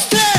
Stay.